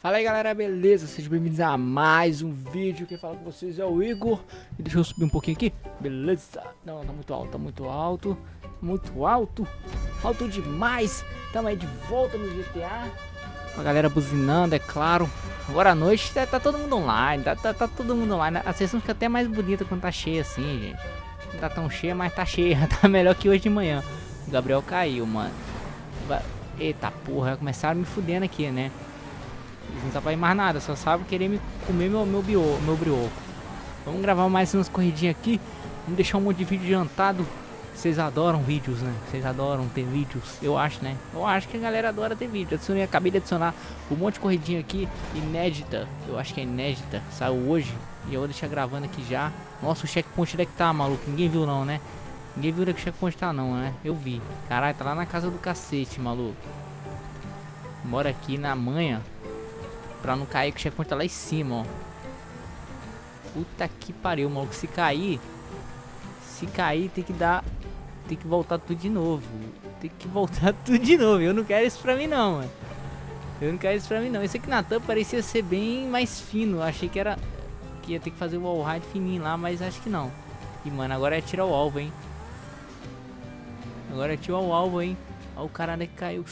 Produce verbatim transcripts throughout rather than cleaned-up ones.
Fala aí galera, beleza? Sejam bem-vindos a mais um vídeo. Quem fala com vocês é o Igor. E deixa eu subir um pouquinho aqui, beleza? Não, tá muito alto, tá muito alto. Muito alto, alto demais. Tamo aí de volta no G T A. A galera buzinando, é claro. Agora à noite tá, tá todo mundo online, tá, tá, tá todo mundo online. A sessão fica até mais bonita quando tá cheia assim, gente. Não tá tão cheia, mas tá cheia. Tá melhor que hoje de manhã. O Gabriel caiu, mano. Eita porra, começaram me fudendo aqui, né? Eles não sabem mais nada, só sabem querer me comer meu, meu, bio, meu brioco. Vamos gravar mais umas corridinhas aqui. Vamos deixar um monte de vídeo adiantado. Vocês adoram vídeos, né? Vocês adoram ter vídeos, eu acho, né? Eu acho que a galera adora ter vídeo. Adicionei, acabei de adicionar um monte de corridinha aqui, inédita. Eu acho que é inédita, saiu hoje. E eu vou deixar gravando aqui já. Nossa, o checkpoint daqui tá, maluco, ninguém viu não, né? Ninguém viu que o checkpoint tá não, né? Eu vi. Caralho, tá lá na casa do cacete, maluco. Mora aqui na manha. Pra não cair, que o checkpoint tá lá em cima, ó. Puta que pariu, maluco. Se cair, se cair, tem que dar... Tem que voltar tudo de novo. Tem que voltar tudo de novo. Eu não quero isso pra mim, não, mano. Eu não quero isso pra mim, não. Esse aqui na tampa parecia ser bem mais fino. Eu achei que era... Que ia ter que fazer o wall ride fininho lá, mas acho que não. E, mano, agora é tirar o alvo, hein. Agora é tirar o alvo, hein. Olha o caralho que caiu.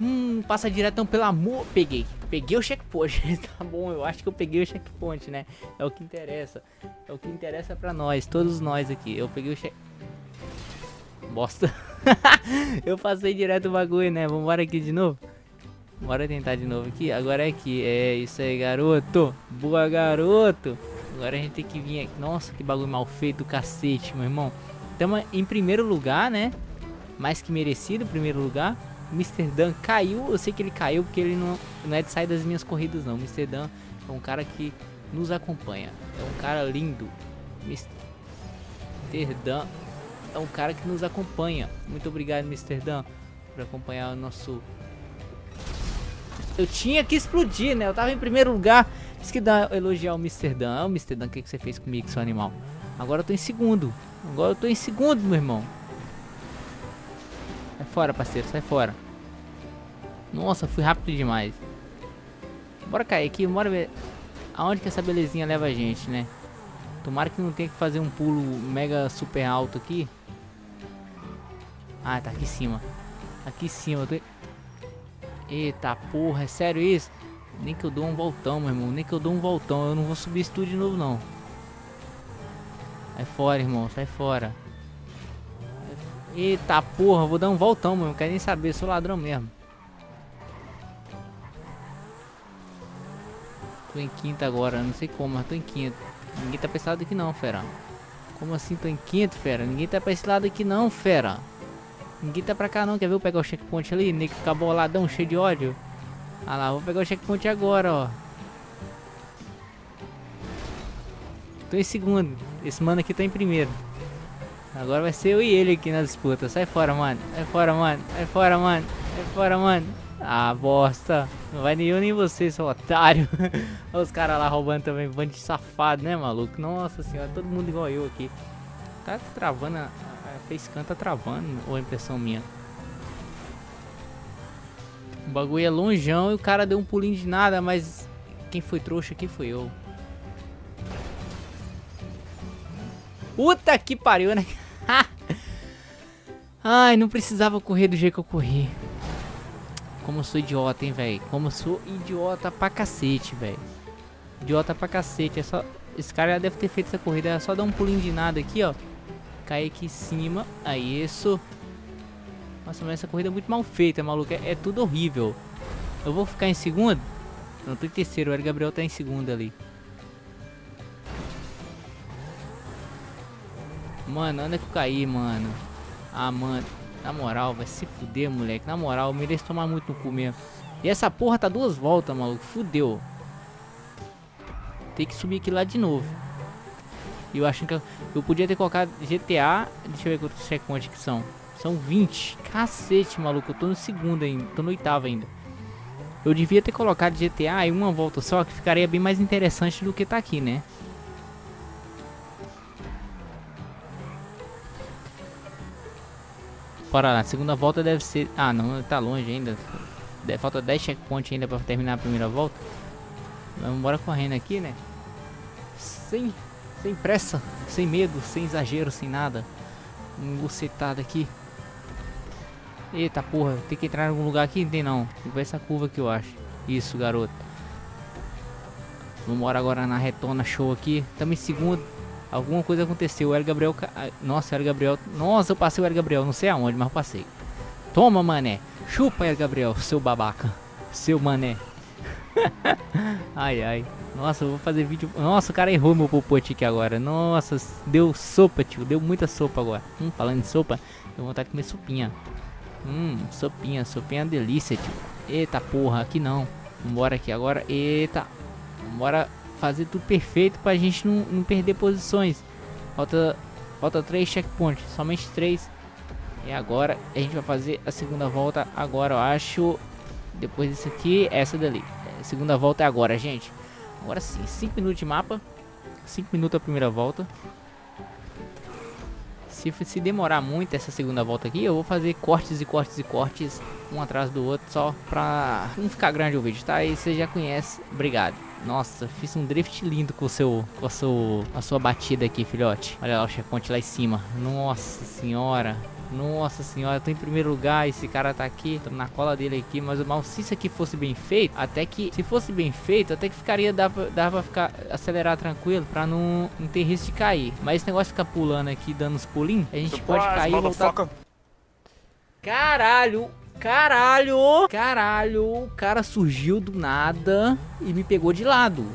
Hum, passa diretão, pelo amor. Peguei. Peguei o checkpoint. Tá bom, eu acho que eu peguei o checkpoint, né? É o que interessa. É o que interessa pra nós, todos nós aqui. Eu peguei o check... Bosta. Eu passei direto o bagulho, né? Vambora aqui de novo. Bora tentar de novo aqui. Agora é aqui. É isso aí, garoto. Boa, garoto. Agora a gente tem que vir aqui. Nossa, que bagulho mal feito do cacete, meu irmão. Estamos em primeiro lugar, né? Mais que merecido, primeiro lugar. mister Dan caiu, eu sei que ele caiu porque ele não, não é de sair das minhas corridas não. mister Dan é um cara que nos acompanha, é um cara lindo. mister Dan é um cara que nos acompanha. Muito obrigado, mister Dan, por acompanhar o nosso... Eu tinha que explodir, né? Eu tava em primeiro lugar. Diz que dá elogiar o mister Dan. Ah, o mister Dan, o que, que você fez comigo, seu animal? Agora eu tô em segundo. Agora eu tô em segundo, meu irmão. Sai fora, parceiro, sai fora. Nossa, fui rápido demais. Bora cair aqui, bora ver aonde que essa belezinha leva a gente, né? Tomara que não tenha que fazer um pulo mega super alto aqui. Ah, tá aqui em cima. Aqui em cima. Eu tô... Eita porra, é sério isso? Nem que eu dou um voltão, meu irmão. Nem que eu dou um voltão. Eu não vou subir isso tudo de novo, não. Sai fora, irmão, sai fora. Eita porra, vou dar um voltão, mano. Não quero nem saber, sou ladrão mesmo. Tô em quinto agora, não sei como, mas tô em quinto. Ninguém tá pra esse lado aqui não, fera. Como assim tô em quinto, fera? Ninguém tá pra esse lado aqui não, fera. Ninguém tá pra cá não, quer ver eu pegar o checkpoint ali? Nem que ficar boladão, cheio de ódio. Ah lá, vou pegar o checkpoint agora, ó. Tô em segundo, esse mano aqui tá em primeiro. Agora vai ser eu e ele aqui na disputa. Sai fora, mano. Sai fora, mano. Sai fora, mano. Sai fora, mano. Ah, bosta. Não vai nem eu nem você, seu otário. Olha os caras lá roubando também. Bando de safado, né, maluco? Nossa senhora, todo mundo igual eu aqui. Tá travando. A, a facecam tá travando. Ou a impressão minha? O bagulho é longeão e o cara deu um pulinho de nada, mas quem foi trouxa aqui foi eu. Puta que pariu, né? Ai, não precisava correr do jeito que eu corri. Como eu sou idiota, hein, velho? Como eu sou idiota pra cacete, velho. Idiota pra cacete. É só... Esse cara já deve ter feito essa corrida. É só dar um pulinho de nada aqui, ó. Cair aqui em cima. Aí, isso. Nossa, mas essa corrida é muito mal feita, maluco. É, é tudo horrível. Eu vou ficar em segundo? Não, tô em terceiro. O Eric Gabriel tá em segundo ali. Mano, onde é que eu caí, mano? Ah, mano, na moral, vai se fuder, moleque. Na moral, eu mereço tomar muito no cu mesmo. E essa porra tá duas voltas, maluco. Fudeu. Tem que subir aqui lá de novo. E eu acho que eu, eu podia ter colocado G T A. Deixa eu ver quantos checkpoints que são. São vinte. Cacete, maluco. Eu tô no segundo ainda. Tô no oitavo ainda. Eu devia ter colocado G T A em uma volta só, que ficaria bem mais interessante do que tá aqui, né? Bora lá, segunda volta deve ser... Ah, não, tá longe ainda. Falta dez checkpoints ainda pra terminar a primeira volta. Vamos embora correndo aqui, né? Sem, sem pressa, sem medo, sem exagero, sem nada. Bucetada aqui. Eita porra, tem que entrar em algum lugar aqui? Não tem não. Vai essa curva que eu acho. Isso, garoto. Vamos embora agora na retona show aqui. Tamo em segundo. Alguma coisa aconteceu. O El Gabriel... Ca... Nossa, o El Gabriel... Nossa, eu passei o El Gabriel. Não sei aonde, mas eu passei. Toma, mané. Chupa, El Gabriel, seu babaca. Seu mané. Ai, ai. Nossa, eu vou fazer vídeo... Nossa, o cara errou meu popote aqui agora. Nossa, deu sopa, tio. Deu muita sopa agora. Hum, falando de sopa, eu vou vontade de comer sopinha. Hum, sopinha. Sopinha é uma delícia, tio. Eita, porra. Aqui não. Vambora aqui agora. Eita. Vambora fazer tudo perfeito pra gente não, não perder posições. Falta... Falta três checkpoints. Somente três. E agora a gente vai fazer a segunda volta agora, eu acho. Depois disso aqui, essa dali. A segunda volta é agora, gente. Agora sim, cinco minutos de mapa. cinco minutos a primeira volta. Se, se demorar muito essa segunda volta aqui, eu vou fazer cortes e cortes e cortes, um atrás do outro, só pra não ficar grande o vídeo, tá? E você já conhece, obrigado. Nossa, fiz um drift lindo com o seu, com a, seu, a sua batida aqui, filhote. Olha lá o checkpoint lá em cima. Nossa senhora. Nossa senhora, eu tô em primeiro lugar, esse cara tá aqui, tô na cola dele aqui, mas o mal, se isso aqui fosse bem feito, até que, se fosse bem feito, até que ficaria, dava, dava pra ficar, acelerar tranquilo, pra não, não ter risco de cair. Mas esse negócio de ficar pulando aqui, dando uns pulinhos, a gente pode cair e voltar... Caralho, caralho, caralho, o cara surgiu do nada e me pegou de lado.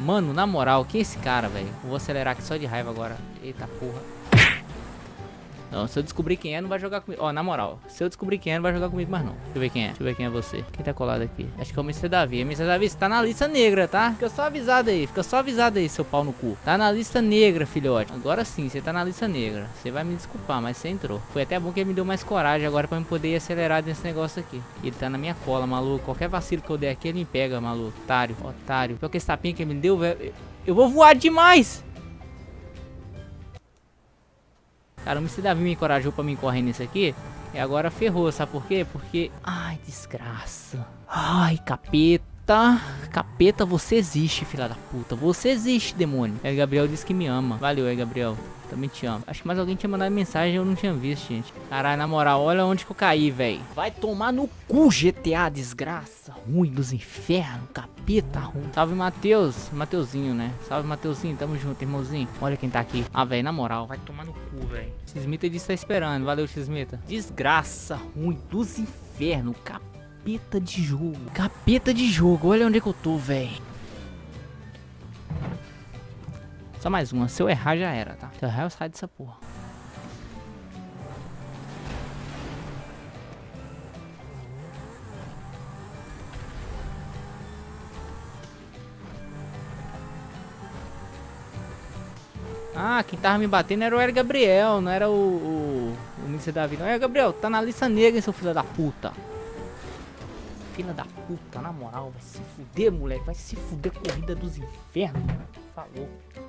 Mano, na moral, que é esse cara, velho? Vou acelerar aqui só de raiva agora. Eita porra. Não, se eu descobrir quem é, não vai jogar comigo. Ó, na moral, se eu descobrir quem é, não vai jogar comigo mais não. Deixa eu ver quem é. Deixa eu ver quem é você. Quem tá colado aqui? Acho que é o mister Davi. mister Davi, você tá na lista negra, tá? Fica só avisado aí. Fica só avisado aí, seu pau no cu. Tá na lista negra, filhote. Agora sim, você tá na lista negra. Você vai me desculpar, mas você entrou. Foi até bom que ele me deu mais coragem agora pra eu poder acelerar nesse negócio aqui. Ele tá na minha cola, maluco. Qualquer vacilo que eu der aqui, ele me pega, maluco. Otário, otário. Pior que esse tapinha que ele me deu, velho. Eu vou voar demais! Cara, o mister Davi me encorajou pra mim correr nisso aqui. E agora ferrou, sabe por quê? Porque... Ai, desgraça. Ai, capeta. Capeta, você existe, filha da puta. Você existe, demônio. El Gabriel disse que me ama. Valeu, El Gabriel. Também te amo. Acho que mais alguém tinha mandado mensagem, eu não tinha visto, gente. Caralho, na moral, olha onde que eu caí, velho. Vai tomar no cu, G T A, desgraça. Ruim dos infernos, capeta ruim. Salve, Matheus. Mateuzinho, né? Salve, Mateuzinho. Tamo junto, irmãozinho. Olha quem tá aqui. Ah, velho, na moral. Vai tomar no cu, velho. Xismita disse que tá esperando. Valeu, Xismita. Desgraça ruim dos infernos, capeta de jogo. Capeta de jogo. Olha onde que eu tô, velho. Só mais uma, se eu errar já era, tá? Se eu errar eu saio dessa porra. Ah, quem tava me batendo era o Eric Gabriel, não era o... O, o mister Davi, não. Eric Gabriel, tá na lista negra, hein, seu filho da puta. Filha da puta, na moral, vai se fuder, moleque. Vai se fuder, corrida dos infernos, mano. Falou.